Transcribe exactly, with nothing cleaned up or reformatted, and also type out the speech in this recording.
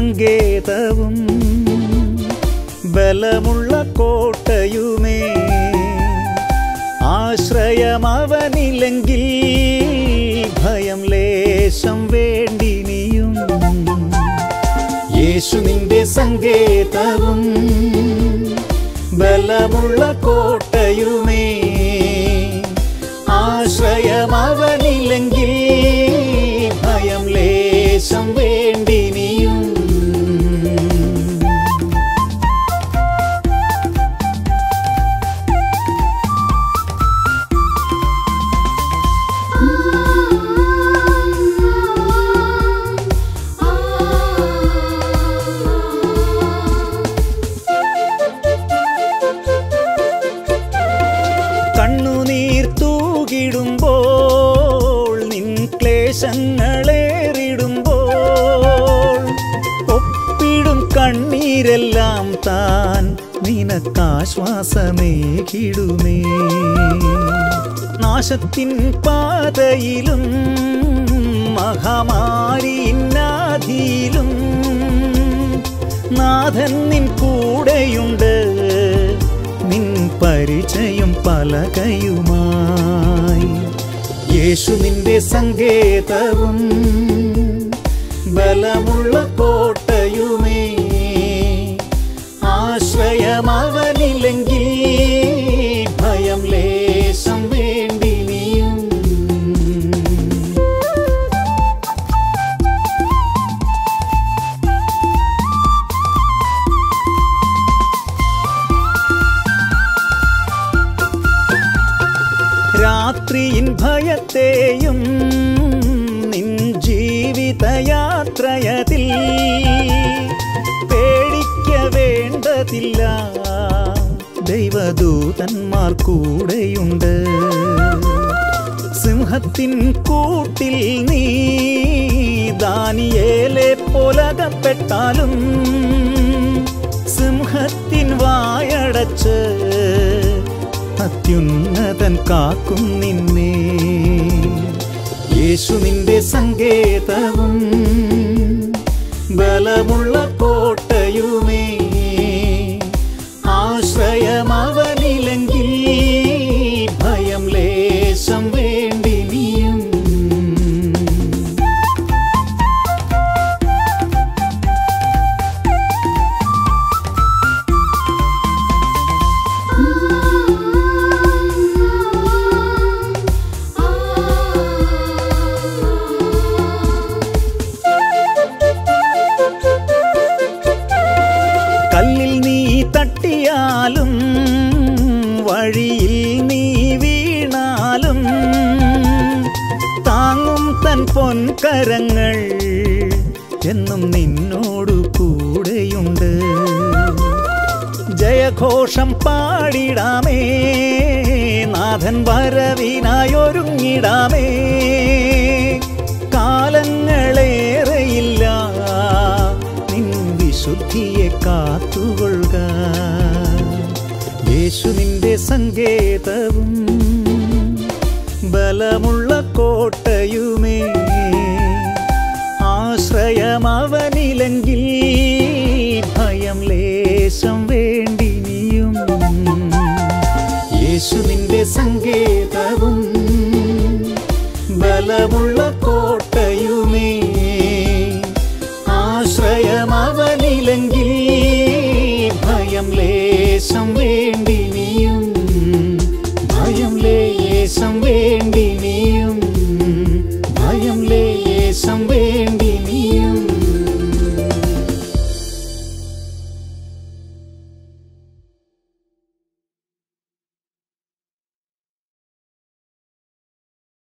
സങ്കേതവും ബലമുള്ള കോട്ടയുമേ ആശ്രയമവനില്ലെങ്കിൽ ഭയം ലേശം വേണ്ടിനിയും യേശു നിന്റെ സങ്കേതവും ബലമുള്ള കോട്ടയുമേ ആശ്രയമവനില്ലെങ്കിൽ ഭയം ലേശം വേണ്ടിനിയും ശ്വാസമേകിടുമേ നാശത്തിൻ പാതയിലും മഹാമാരിയിന്നാധിയിലും നാഥൻ നിൻ കൂടെയുണ്ട് നിൻ പരിചയം പലകയുമായി യേശു നിന്റെ സങ്കേതവും ബലമുള്ള കോട്ടയുമേ ആശ്രയമവനില്ലെങ്കിൽ ഭയം ലേശം വേണ്ടിനിയും രാത്രിയിൻ ഭയത്തെയും നിൻ ജീവിതയാത്രയതിൽ ദൈവദൂതന്മാർ കൂടെയുണ്ട് സിംഹത്തിൻ കൂട്ടിൽ നീ ദാനിയേലെ പോലകപ്പെട്ടാലും സിംഹത്തിൻ വായടച്ച് അത്യുന്നതൻ കാക്കും നിന്നെ യേശു നിന്റെ സങ്കേതവും ബലമുള്ള കോട്ടയുമേ ആശ്രയമവനില്ലെങ്കിൽ ഭയം ലേശം വേണ്ടിനിയും കല്ലിൽ നീ തട്ടിയാലും വഴിയിൽ നീ വീണാലും താങ്ങും തൻ പൊൻകരങ്ങൾ എന്നും നിന്നോടു കൂടെയുണ്ട് ജയഘോഷം പാടിടാമേ നാഥൻ വരവിനായൊരുങ്ങിടാമേ കാലങ്ങളേറെയില്ല ശുദ്ധിയെ കാത്തുകൊള്ളുക യേശു നിന്റെ സങ്കേതവും ബലമുള്ള കോട്ടയുമേ ആശ്രയമവനില്ലെങ്കിൽ ഭയം ലേശം വേണ്ടിനിയും യേശു നിന്റെ സങ്കേതവും ബലമുള്ള കോട്ട